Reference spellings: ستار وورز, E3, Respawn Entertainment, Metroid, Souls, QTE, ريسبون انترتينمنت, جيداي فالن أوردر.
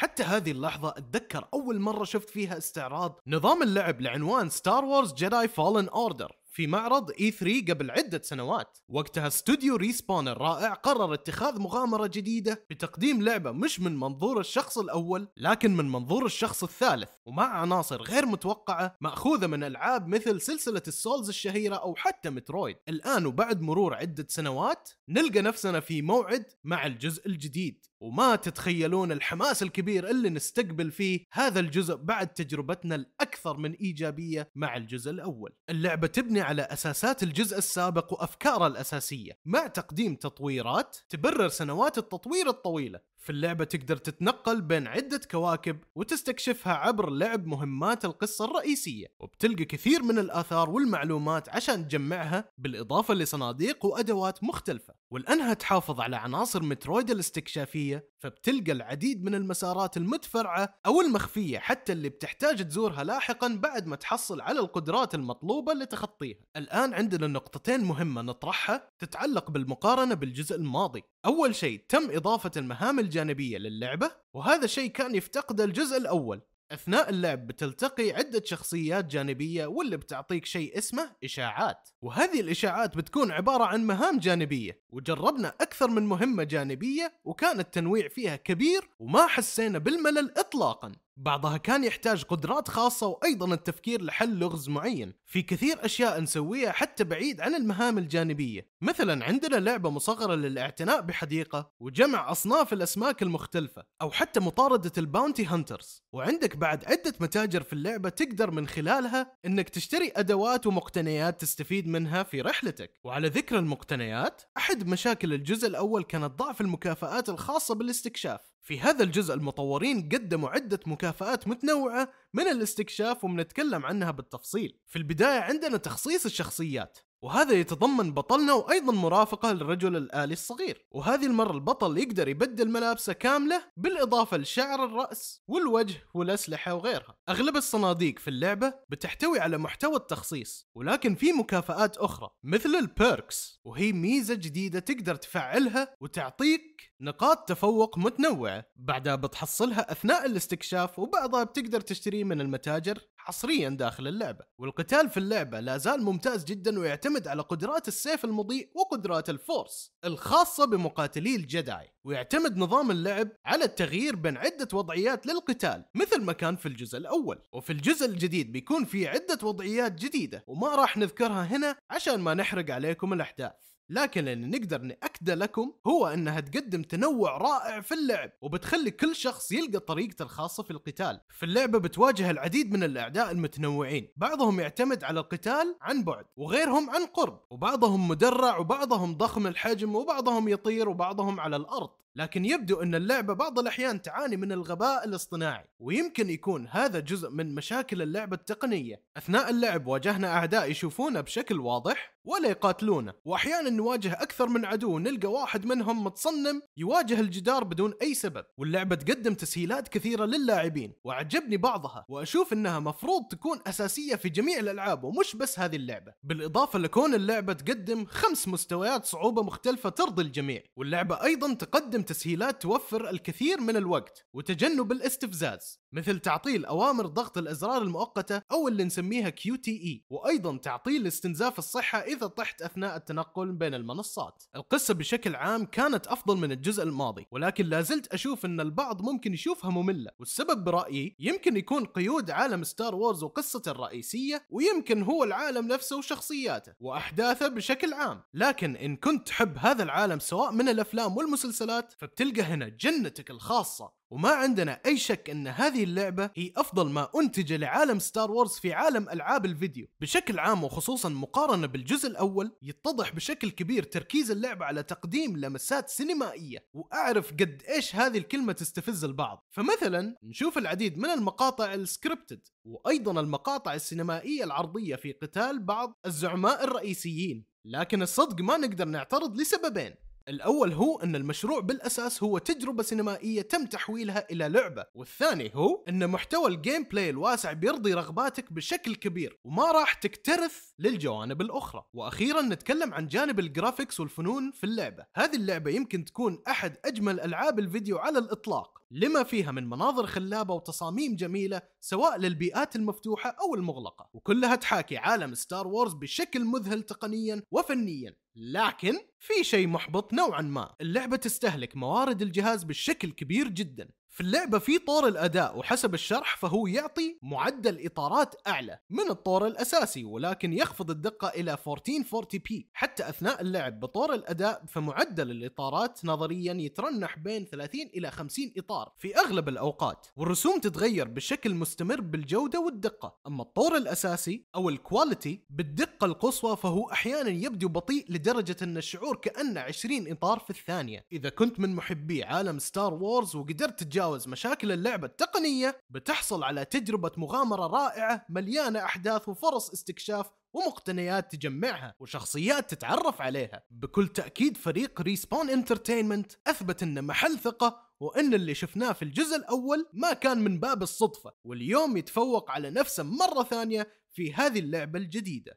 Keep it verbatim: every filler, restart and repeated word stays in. حتى هذه اللحظة أتذكر أول مرة شفت فيها استعراض نظام اللعب لعنوان ستار وورز جيداي فالن أوردر في معرض إي ثري قبل عدة سنوات. وقتها استوديو ريسبون الرائع قرر اتخاذ مغامرة جديدة بتقديم لعبة مش من منظور الشخص الأول لكن من منظور الشخص الثالث، ومع عناصر غير متوقعة مأخوذة من ألعاب مثل سلسلة السولز الشهيرة أو حتى مترويد. الآن وبعد مرور عدة سنوات نلقى نفسنا في موعد مع الجزء الجديد، وما تتخيلون الحماس الكبير اللي نستقبل فيه هذا الجزء بعد تجربتنا الأكثر من إيجابية مع الجزء الأول. اللعبة تبني على أساسات الجزء السابق وأفكاره الأساسية مع تقديم تطويرات تبرر سنوات التطوير الطويلة. في اللعبة تقدر تتنقل بين عدة كواكب وتستكشفها عبر لعب مهمات القصة الرئيسية، وبتلقى كثير من الآثار والمعلومات عشان تجمعها، بالإضافة لصناديق وأدوات مختلفة. والآنها تحافظ على عناصر مترويد الاستكشافية، فبتلقى العديد من المسارات المتفرعة أو المخفية حتى اللي بتحتاج تزورها لاحقا بعد ما تحصل على القدرات المطلوبة لتخطيها. الآن عندنا نقطتين مهمة نطرحها تتعلق بالمقارنة بالجزء الماضي. أول شيء تم إضافة المهام الجانبية للعبة، وهذا الشيء كان يفتقده الجزء الأول. أثناء اللعب بتلتقي عدة شخصيات جانبية واللي بتعطيك شيء اسمه إشاعات، وهذه الإشاعات بتكون عبارة عن مهام جانبية، وجربنا أكثر من مهمة جانبية وكان التنويع فيها كبير وما حسينا بالملل إطلاقا. بعضها كان يحتاج قدرات خاصة وأيضا التفكير لحل لغز معين. في كثير أشياء نسويها حتى بعيد عن المهام الجانبية، مثلا عندنا لعبة مصغرة للاعتناء بحديقة وجمع أصناف الأسماك المختلفة أو حتى مطاردة الباونتي هانترز. وعندك بعد عدة متاجر في اللعبة تقدر من خلالها أنك تشتري أدوات ومقتنيات تستفيد منها في رحلتك. وعلى ذكر المقتنيات، أحد مشاكل الجزء الأول كانت ضعف المكافآت الخاصة بالاستكشاف. في هذا الجزء المطورين قدموا عدة مكافآت متنوعة من الاستكشاف وبنتكلم عنها بالتفصيل. في البداية عندنا تخصيص الشخصيات، وهذا يتضمن بطلنا وأيضا مرافقة للرجل الآلي الصغير، وهذه المرة البطل يقدر يبدل ملابسه كاملة بالإضافة لشعر الرأس والوجه والأسلحة وغيرها. أغلب الصناديق في اللعبة بتحتوي على محتوى التخصيص، ولكن في مكافآت أخرى مثل البيركس، وهي ميزة جديدة تقدر تفعلها وتعطيك نقاط تفوق متنوعة بعدها بتحصلها أثناء الاستكشاف، وبعضها بتقدر تشتريه من المتاجر حصريا داخل اللعبة. والقتال في اللعبة لا زال ممتاز جدا ويعتمد على قدرات السيف المضيء وقدرات الفورس الخاصة بمقاتلي الجداي، ويعتمد نظام اللعب على التغيير بين عدة وضعيات للقتال مثل ما كان في الجزء الأول. وفي الجزء الجديد بيكون في عدة وضعيات جديدة وما راح نذكرها هنا عشان ما نحرق عليكم الأحداث، لكن اللي نقدر نأكد لكم هو أنها تقدم تنوع رائع في اللعب وبتخلي كل شخص يلقى طريقته الخاصة في القتال. في اللعبة بتواجه العديد من الأعداء المتنوعين، بعضهم يعتمد على القتال عن بعد وغيرهم عن قرب، وبعضهم مدرع وبعضهم ضخم الحجم وبعضهم يطير وبعضهم على الأرض. لكن يبدو أن اللعبة بعض الأحيان تعاني من الغباء الاصطناعي، ويمكن يكون هذا جزء من مشاكل اللعبة التقنية. أثناء اللعب واجهنا أعداء يشوفونا بشكل واضح ولا يقاتلونا، وأحيانا نواجه أكثر من عدو ونلقى واحد منهم متصنم يواجه الجدار بدون أي سبب. واللعبة تقدم تسهيلات كثيرة للاعبين وعجبني بعضها، وأشوف أنها مفروض تكون أساسية في جميع الألعاب ومش بس هذه اللعبة. بالإضافة لكون اللعبة تقدم خمس مستويات صعوبة مختلفة ترضي الجميع، واللعبة أيضا تقدم تسهيلات توفر الكثير من الوقت وتجنب الاستفزاز، مثل تعطيل أوامر ضغط الأزرار المؤقتة أو اللي نسميها كيو تي إي، وأيضا تعطيل استنزاف الصحة إذا طحت أثناء التنقل بين المنصات. القصة بشكل عام كانت أفضل من الجزء الماضي، ولكن لازلت أشوف أن البعض ممكن يشوفها مملة، والسبب برأيي يمكن يكون قيود عالم ستار وورز وقصته الرئيسية، ويمكن هو العالم نفسه وشخصياته وأحداثه بشكل عام. لكن إن كنت تحب هذا العالم سواء من الأفلام والمسلسلات فبتلقى هنا جنتك الخاصة، وما عندنا أي شك أن هذه اللعبة هي أفضل ما أنتج لعالم ستار وورز في عالم ألعاب الفيديو بشكل عام، وخصوصا مقارنة بالجزء الأول يتضح بشكل كبير تركيز اللعبة على تقديم لمسات سينمائية. وأعرف قد إيش هذه الكلمة تستفز البعض، فمثلا نشوف العديد من المقاطع السكريبتد وأيضا المقاطع السينمائية العرضية في قتال بعض الزعماء الرئيسيين، لكن الصدق ما نقدر نعترض لسببين. الأول هو أن المشروع بالأساس هو تجربة سينمائية تم تحويلها إلى لعبة، والثاني هو أن محتوى الجيم بلاي الواسع بيرضي رغباتك بشكل كبير وما راح تكترث للجوانب الأخرى. وأخيرا نتكلم عن جانب الجرافيكس والفنون في اللعبة. هذه اللعبة يمكن تكون أحد أجمل ألعاب الفيديو على الإطلاق، لما فيها من مناظر خلابة وتصاميم جميلة سواء للبيئات المفتوحة أو المغلقة، وكلها تحاكي عالم ستار وورز بشكل مذهل تقنيا وفنيا. لكن في شيء محبط نوعا ما، اللعبة تستهلك موارد الجهاز بشكل كبير جدا. في اللعبة في طور الأداء وحسب الشرح فهو يعطي معدل إطارات أعلى من الطور الأساسي، ولكن يخفض الدقة إلى ألف وأربعمية وأربعين بي حتى أثناء اللعب. بطور الأداء فمعدل الإطارات نظريا يترنح بين ثلاثين إلى خمسين إطار في أغلب الأوقات، والرسوم تتغير بشكل مستمر بالجودة والدقة. أما الطور الأساسي أو الكواليتي بالدقة القصوى فهو أحيانا يبدو بطيء لدرجة أن الشعور كأنه عشرين إطار في الثانية. إذا كنت من محبي عالم ستار وورز وقدرت تتجاوز مشاكل اللعبة التقنية بتحصل على تجربة مغامرة رائعة مليانة أحداث وفرص استكشاف ومقتنيات تجمعها وشخصيات تتعرف عليها. بكل تأكيد فريق ريسبون انترتينمنت أثبت أنه محل ثقة، وإن اللي شفناه في الجزء الأول ما كان من باب الصدفة، واليوم يتفوق على نفسه مرة ثانية في هذه اللعبة الجديدة.